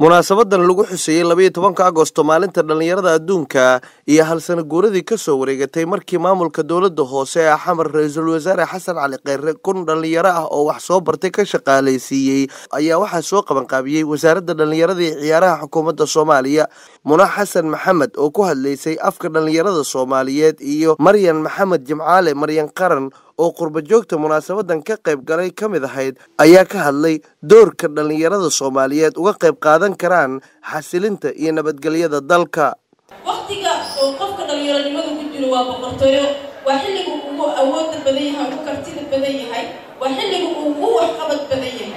munaasabadan lagu xuseeyay 12 Agoosto maalinta dhalinyarada adduunka iyo hal sano guuradii ka soo wareegatay markii maamulka dawladda hoose ee Xamar Ra'iisul Wasaare Xasan Cali Kheyre kun dhalinyaro ah oo wax soo bartay ka shaqaaleysiiyay ayaa waxa soo qaban qaabiyay wasaaradda dhalinyarada iyo ciyaaraha xukuumadda Soomaaliya Muna Xasan Maxamed oo ku hadlaysay afka dhalinyarada Soomaaliyeed iyo Maryan Maxamed Jimcaale Maryan Qaran oo qurba joogta munaasabadan ka qayb galay kamid ahayd ayaa ka hadlay doorka dhalinyarada Soomaaliyeed uga qayb qaadan karaan xasilinta iyo nabadgelyada dalka waqtiga oo qofka dhalinyaranimadu ku jiro waa boqortooyo waa xilliga uu awood badan yahay oo kartida badan yahay waa xilliga uu wax qabad badan yahay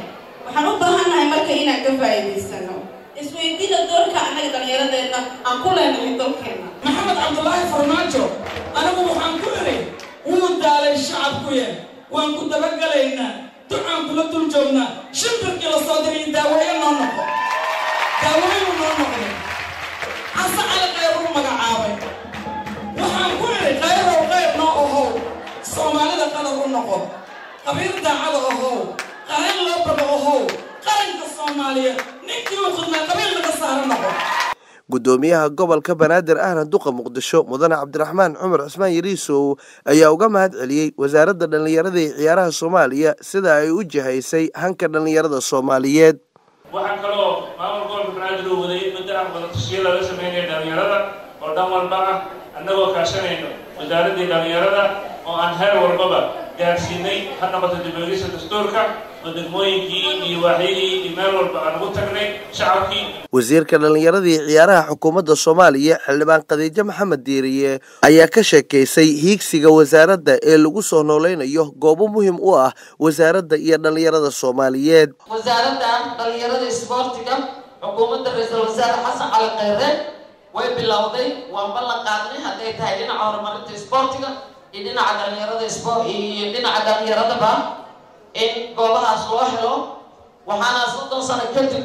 waxaan u baahanahay marka inaan ka faa'iideysano isweydiida doorka anaga dhalinyaradeenna aan ku leenahay dalkeena Maxamed Cabdullaahi Farmaajo anagu waxaan ku leeyahay وداعي الشعب كويه وانقطع بقلينا تعم كل تلجمنا شنبر كلا صادرين دوايا ننقل دوايا ننقل عصا على غير مقعاوي وحنقول غير وغير نقهو صومالي لقدر نقهو قبيل دعاء هو قرن لبرب هو قرن الصومالية نكتب وخدنا قبيل لقصار نقهو gudoomiyaha gobolka Banaadir ahna duqa Muqdisho Mudane Cabdiraxmaan Cumar Usmaan Yariisow ayaa uga mahad celiyay wasaaradda dhalinyarada iyo ciyaaraha Soomaaliya sida ay u jihaysay hanka dhalinyarada Soomaaliyeed waxaan kaloo maamul gobolka Banaadir oo waday mudane qarantiisii laga sameeyay dhalinyarada oo dhammalba annagoo kaashanayno wasaaradda dhalinyarada oo aan heer walbaba gaarsiinay hadda qodob dibadisa dastuurka wasiirka dhalinyarada iyo ciyaaraha xukuumadda Soomaaliya Xildhibaan Qadiijo Maxamed Diiriye ayaa ka sheekaysay hiigsiga wasaaradda ee lagu soo nooleynayo goobo muhiim u ah wasaaradda iyo dhalinyarada Soomaaliyeed wasaaradda dhalinyarada isboortiga xukuumadda Ra'iisul Wasaare Xasan Cali Kheyre way bilowday waan ballan qaadnay haday tahay dhinaca horumarinta isboortiga iyo dhinaca dhalinyarada ba إن قبلها صلاحه وحنا صدق سنة كتير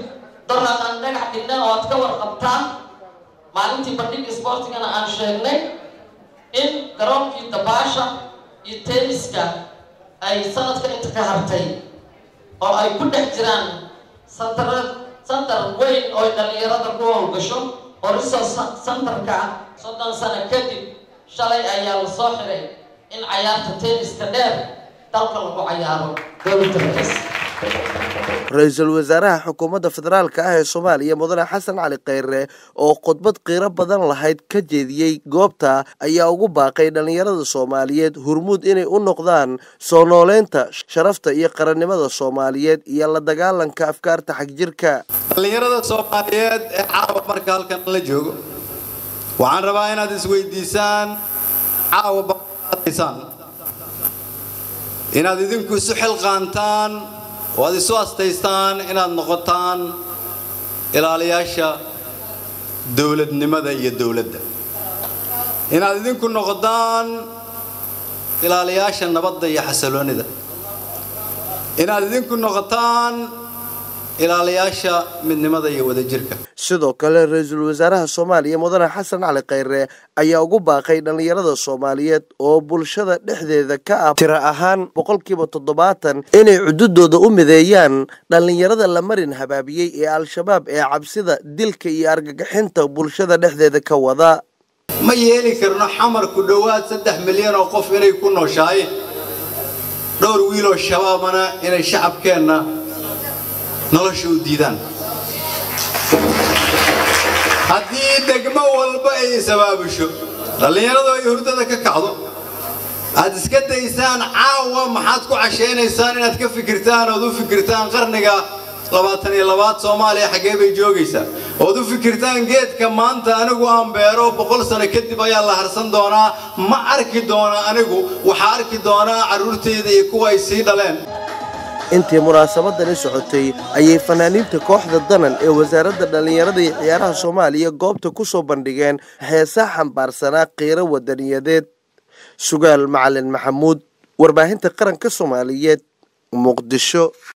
درنا عندك عندنا واتكور قبطان معلومتي بديك سبورتين أنا أنشئني إن قرام في تباشة يتنس كا أي سنة كنت كهرتي أو أي كل حجران سنتر وين أو اللي يراد قوة وجشوا ورسا سنتر كا صدق سنة كتير شلي أيام صاحري إن عيارة تنس كدير رئيس الوزراء حكومة فدرال كأهل الصومالية مدن حسن علي قير أو قطبة قيرة بدن لحيد كجديي جوبتا أي أوجو باقي دنيار الصومالية هرمود إني النقدان صنولنتا شرفت إيه قرن مدى الصومالية يلا دجالن كأفكار تحجيرك دنيار الصومالية عاو بركال كان لجوج وعن رباعنا تسويديسان عاو بقاتيسان inaad idinku suxil qaantaan waad isu astaystaan inaad noqotaan ilaaliyaasha dawladnimada iyo dawladda inaad idinku noqdaan ilaaliyaasha nabadda iyo xasiloonida inaad idinku noqotaan ilaaliyaasha midnimada iyo wadajirka sidoo kale ra'iisul wasaaraha Soomaaliya Mudane Xasan Cali Kheyre ayaa ugu baaqay dhalinyarada Soomaaliyeed oo bulshada dhexdeeda ka tira ahaan 70% inay cududooda u mideeyaan dhalinyarada la marin habaabiyay ee al-shabaab ee cabsida dilka iyo argagaxinta bulshada dhexdeeda ka wada ma yeeli karno xamar ku dhawaad 3 milyan oo qof inay ku nooshahay dhowr wiil oo shabaabana inay shacabkeena نلشود ديدان. هذه دقمة والباقي سبب شو؟ اللي أنا ده يهرده كعضو. هذا سكت إنسان عوام حاتكو عشان إنسان إنك فكرتان ودو فكرتان قرنك لباتني لبات سومالي حجبي جوجيسا. ودو فكرتان جد كمان تاني قام بيرو بقول سنة كتير بيا الله هرسن دونا ما أركي دونا أنا جو وحاركي دونا عرورتي ده يكوا يصير لين. intii munaasabadan socotay ayay fanaaniinta kooxda danan ee wasaaradda dhalinyarada iyo ciyaaraha Soomaaliya goobta ku soo bandhigeen heesaha xambaarsanaa qiiro wadaniyadeed Sugaal Macalin Maxamuud warbaahinta qaranka Soomaaliyeed Muqdisho